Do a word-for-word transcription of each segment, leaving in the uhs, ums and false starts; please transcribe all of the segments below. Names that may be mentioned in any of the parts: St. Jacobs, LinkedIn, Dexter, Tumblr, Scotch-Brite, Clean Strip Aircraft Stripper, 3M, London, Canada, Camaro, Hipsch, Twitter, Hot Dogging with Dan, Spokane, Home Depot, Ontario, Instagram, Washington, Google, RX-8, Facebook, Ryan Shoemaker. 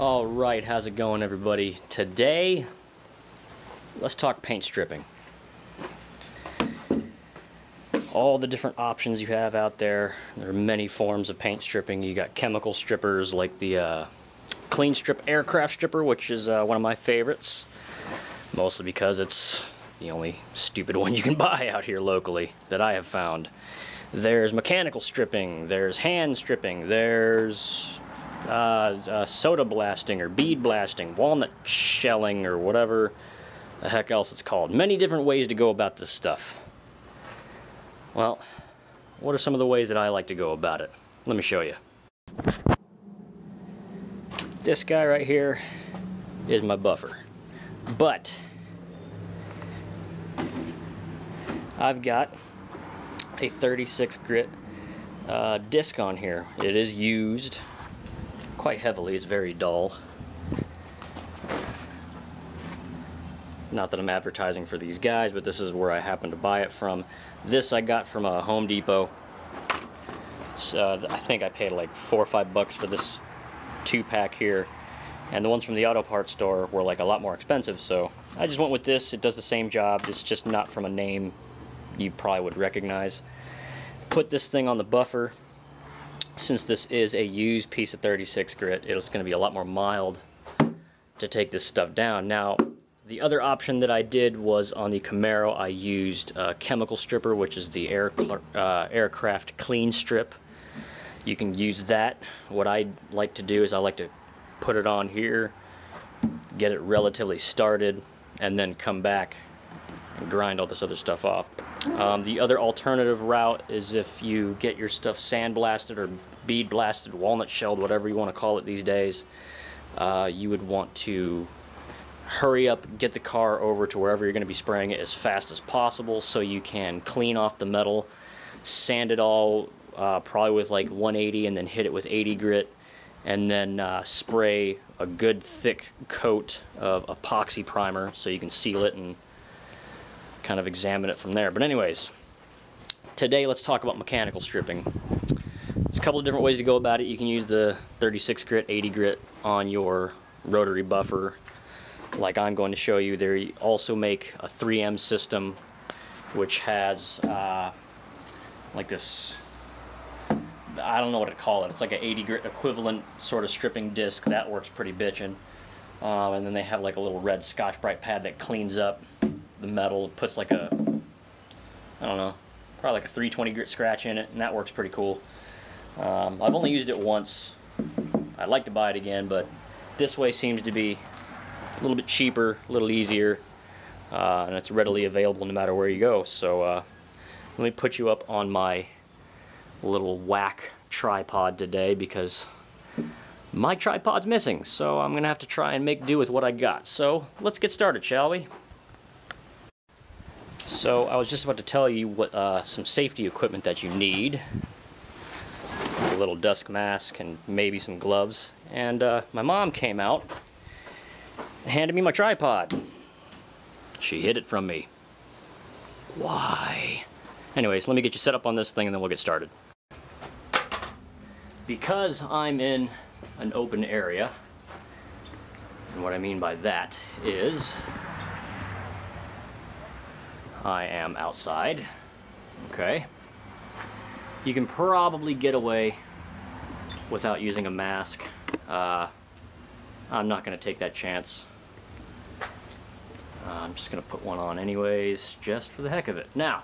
All right, how's it going, everybody? Today, let's talk paint stripping. All the different options you have out there. There are many forms of paint stripping. You got chemical strippers like the uh, Clean Strip Aircraft Stripper, which is uh, one of my favorites, mostly because it's the only stupid one you can buy out here locally that I have found. There's mechanical stripping, there's hand stripping, there's uh, uh, soda blasting or bead blasting, walnut shelling or whatever the heck else it's called. Many different ways to go about this stuff. Well, what are some of the ways that I like to go about it? Let me show you. This guy right here is my buffer, but I've got a thirty-six grit uh, disc on here. It is used quite heavily. It's very dull. Not that I'm advertising for these guys, but this is where I happen to buy it from. This I got from a Home Depot. So I think I paid like four or five bucks for this two pack here, and the ones from the auto parts store were like a lot more expensive, so I just went with this. It does the same job. It's just not from a name you probably would recognize. Put this thing on the buffer. Since this is a used piece of thirty-six grit, it's going to be a lot more mild to take this stuff down. Now, the other option that I did was on the Camaro. I used a chemical stripper, which is the air, uh, aircraft clean strip. You can use that. What I like to do is I like to put it on here, get it relatively started, and then come back and grind all this other stuff off. Um, the other alternative route is if you get your stuff sandblasted or bead blasted, walnut shelled, whatever you want to call it these days, uh, you would want to hurry up, get the car over to wherever you're going to be spraying it as fast as possible so you can clean off the metal, sand it all uh, probably with like one eighty and then hit it with eighty grit, and then uh, spray a good thick coat of epoxy primer so you can seal it and kind of examine it from there. But anyways, today let's talk about mechanical stripping. There's a couple of different ways to go about it. You can use the thirty-six grit, eighty grit on your rotary buffer, like I'm going to show you. They also make a three M system, which has uh, like this, I don't know what to call it. It's like an eighty grit equivalent sort of stripping disc. That works pretty bitchin'. Um, and then they have like a little red Scotch-Brite pad that cleans up the metal. It puts like a, I don't know, probably like a three twenty grit scratch in it, and that works pretty cool. Um, I've only used it once. I'd like to buy it again, but this way seems to be a little bit cheaper, a little easier, uh, and it's readily available no matter where you go. So uh, let me put you up on my little whack tripod today because my tripod's missing, so I'm gonna have to try and make do with what I got. So let's get started, shall we? So I was just about to tell you what uh, some safety equipment that you need. A little dust mask and maybe some gloves. And uh, my mom came out, handed me my tripod. She hid it from me. Why? Anyways, let me get you set up on this thing and then we'll get started. Because I'm in an open area, and what I mean by that is I am outside, okay? You can probably get away without using a mask. Uh, I'm not gonna take that chance. Uh, I'm just gonna put one on anyways, just for the heck of it. Now,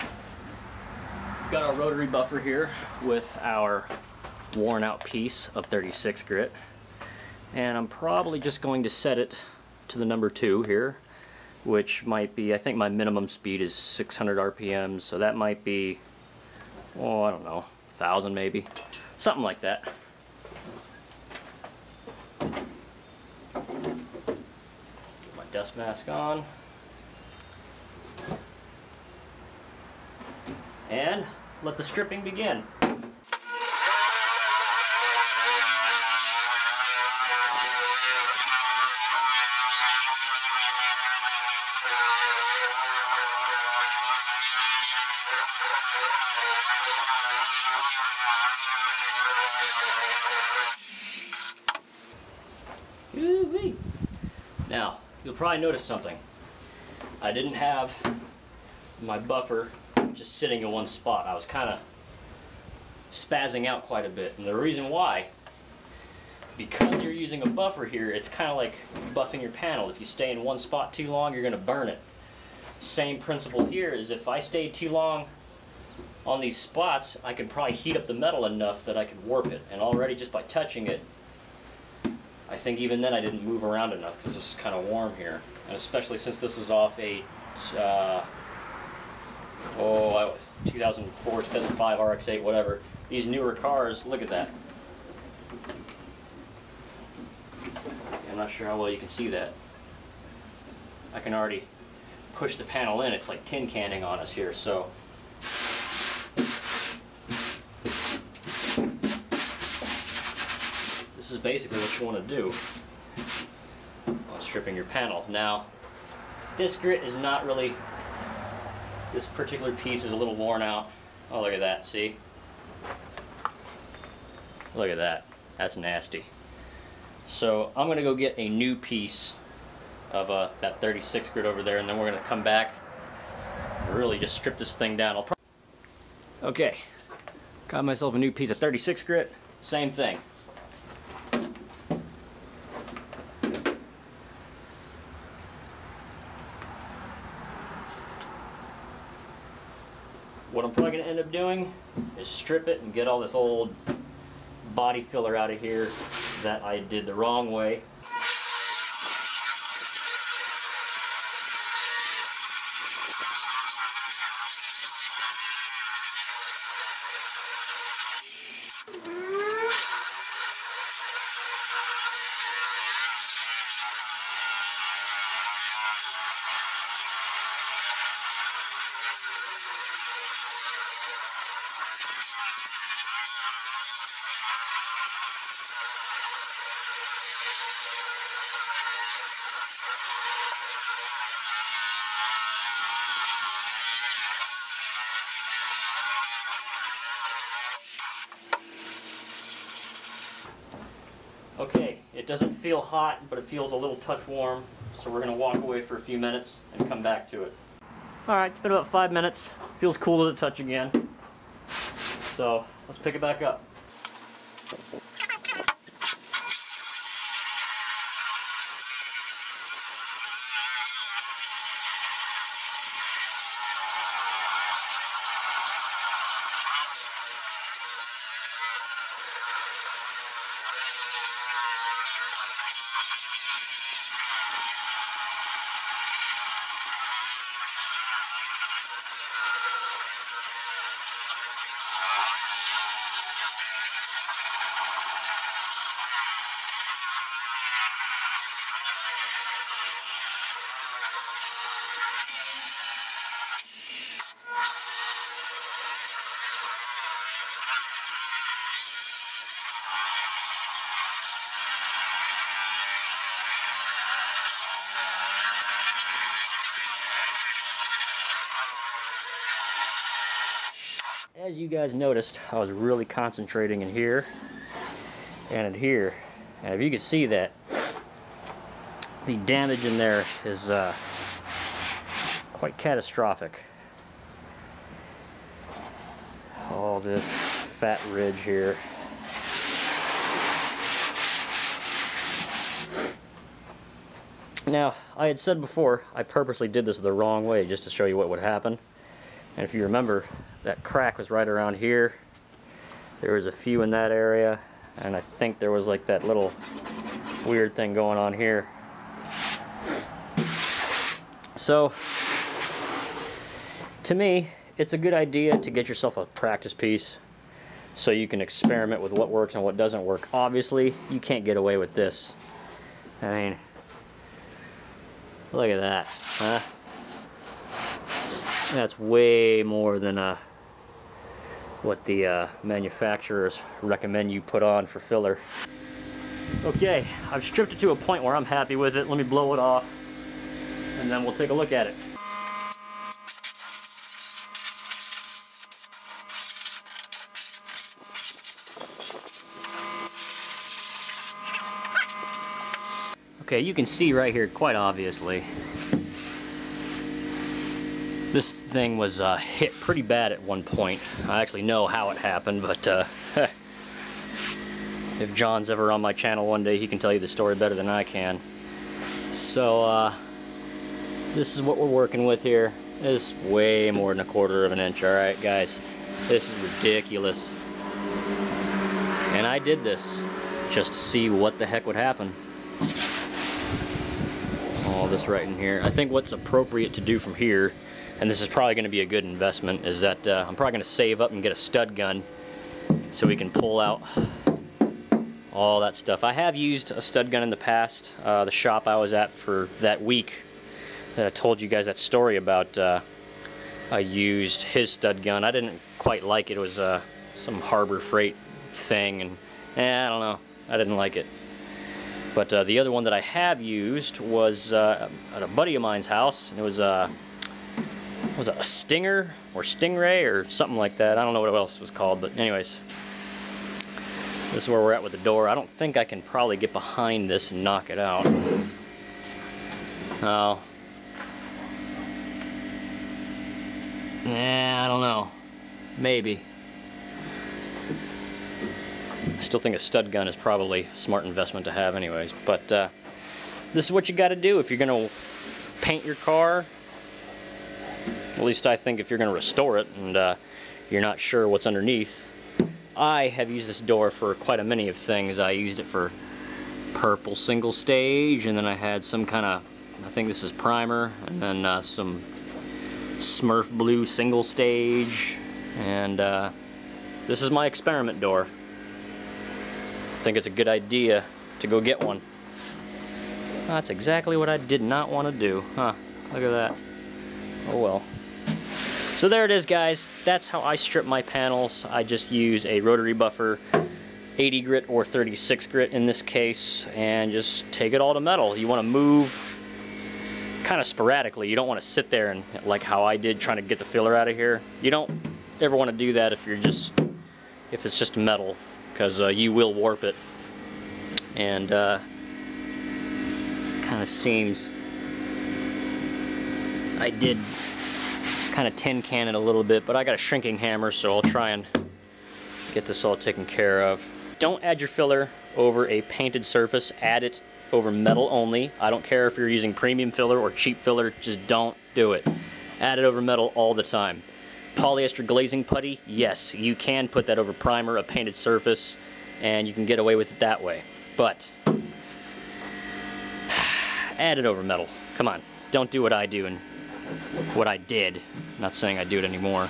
we've got our rotary buffer here with our worn out piece of thirty-six grit. And I'm probably just going to set it to the number two here, which might be, I think my minimum speed is six hundred R P Ms, so that might be, oh, I don't know, one thousand maybe, something like that. Dust mask on, and let the stripping begin. probably noticed something. I didn't have my buffer just sitting in one spot. I was kind of spazzing out quite a bit. And the reason why, because you're using a buffer here, it's kind of like buffing your panel. If you stay in one spot too long, you're going to burn it. Same principle here is if I stayed too long on these spots, I could probably heat up the metal enough that I could warp it. And already just by touching it, I think even then I didn't move around enough because this is kind of warm here. And especially since this is off a uh, oh, I was two thousand four, two thousand five, R X eight, whatever. These newer cars, look at that. I'm not sure how well you can see that. I can already push the panel in. It's like tin canning on us here, so. This is basically what you want to do on stripping your panel. Now, this grit is not really, this particular piece is a little worn out. Oh, look at that, see? Look at that, that's nasty. So I'm going to go get a new piece of uh, that thirty-six grit over there, and then we're going to come back and really just strip this thing down. I'll okay, got myself a new piece of thirty-six grit, same thing. What I'm probably going to end up doing is strip it and get all this old body filler out of here that I did the wrong way. Okay, it doesn't feel hot, but it feels a little touch warm, so we're going to walk away for a few minutes and come back to it. Alright, it's been about five minutes. Feels cool to the touch again. So, let's pick it back up. As you guys noticed, I was really concentrating in here and in here, and if you can see that, the damage in there is uh, quite catastrophic. All this fat ridge here. Now, I had said before, I purposely did this the wrong way just to show you what would happen. And if you remember, that crack was right around here. There was a few in that area, and I think there was like that little weird thing going on here. So, to me, it's a good idea to get yourself a practice piece so you can experiment with what works and what doesn't work. Obviously, you can't get away with this. I mean, look at that, huh? That's way more than uh, what the uh, manufacturers recommend you put on for filler. Okay, I've stripped it to a point where I'm happy with it. Let me blow it off, and then we'll take a look at it. Okay, you can see right here quite obviously this thing was uh, hit pretty bad at one point. I actually know how it happened, but uh, if John's ever on my channel one day, he can tell you the story better than I can. So uh, this is what we're working with here. It's way more than a quarter of an inch. All right, guys, this is ridiculous. And I did this just to see what the heck would happen. All this right in here. I think what's appropriate to do from here, and this is probably going to be a good investment, is that uh, I'm probably going to save up and get a stud gun so we can pull out all that stuff. I have used a stud gun in the past. Uh, the shop I was at for that week that I told you guys that story about, uh, I used his stud gun. I didn't quite like it. It was uh, some Harbor Freight thing, and eh, I don't know. I didn't like it. But uh, the other one that I have used was uh, at a buddy of mine's house. It was a uh, was it a Stinger or Stingray or something like that. I don't know what else it was called, but anyways, this is where we're at with the door. I don't think I can probably get behind this and knock it out. Oh. Nah, I don't know. Maybe. I still think a stud gun is probably a smart investment to have anyways, but uh, this is what you got to do if you're going to paint your car. At least I think if you're going to restore it and uh, you're not sure what's underneath. I have used this door for quite a many of things. I used it for purple single stage, and then I had some kind of, I think this is primer, and then uh, some Smurf blue single stage, and uh, this is my experiment door. I think it's a good idea to go get one. That's exactly what I did not want to do. Huh, look at that. Oh well. So there it is, guys. That's how I strip my panels. I just use a rotary buffer, eighty grit or thirty-six grit in this case, and just take it all to metal. You want to move kind of sporadically. You don't want to sit there and, like how I did, trying to get the filler out of here. You don't ever want to do that if you're just, if it's just metal, because uh, you will warp it. And uh, kind of seems I did kind of tin can it a little bit, but I got a shrinking hammer, so I'll try and get this all taken care of. Don't add your filler over a painted surface. Add it over metal only. I don't care if you're using premium filler or cheap filler, just don't do it. Add it over metal all the time. Polyester glazing putty, yes, you can put that over primer, a painted surface, and you can get away with it that way, but add it over metal. Come on, don't do what I do and what I did. I'm not saying I do it anymore,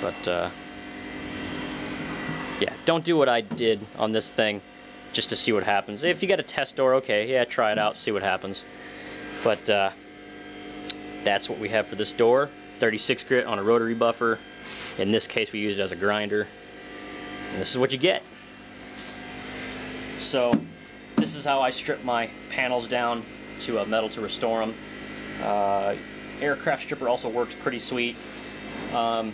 but uh, yeah, don't do what I did on this thing just to see what happens. If you got a test door, okay, yeah, try it out, see what happens. But uh, that's what we have for this door. thirty-six grit on a rotary buffer. In this case, we used it as a grinder. And this is what you get. So this is how I strip my panels down to a metal to restore them. Uh, Aircraft Stripper also works pretty sweet. Um,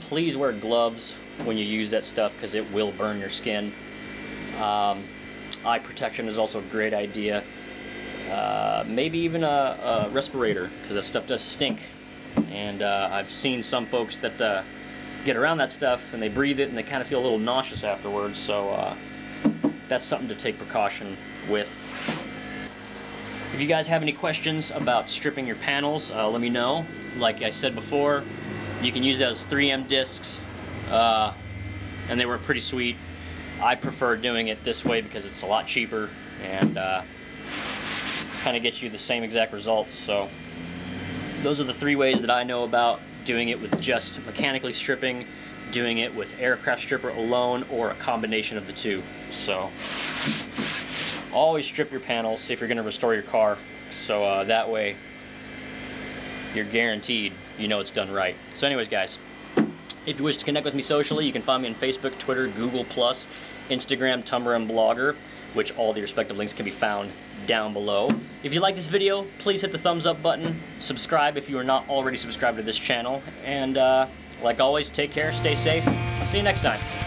please wear gloves when you use that stuff, because it will burn your skin. Um, eye protection is also a great idea. Uh, maybe even a, a respirator, because that stuff does stink. And uh, I've seen some folks that uh, get around that stuff and they breathe it and they kind of feel a little nauseous afterwards, so uh, that's something to take precaution with. If you guys have any questions about stripping your panels, uh, let me know. Like I said before, you can use those three M discs, uh, and they were pretty sweet. I prefer doing it this way because it's a lot cheaper and uh, kind of gets you the same exact results. So those are the three ways that I know about doing it: with just mechanically stripping, doing it with Aircraft Stripper alone, or a combination of the two. So always strip your panels if you're going to restore your car, so uh, that way you're guaranteed, you know, it's done right. So anyways, guys, if you wish to connect with me socially, you can find me on Facebook, Twitter, Google plus, Instagram, Tumblr, and Blogger, which all the respective links can be found down below. If you like this video, please hit the thumbs up button, subscribe if you are not already subscribed to this channel, and uh, like always, take care, stay safe, I'll see you next time.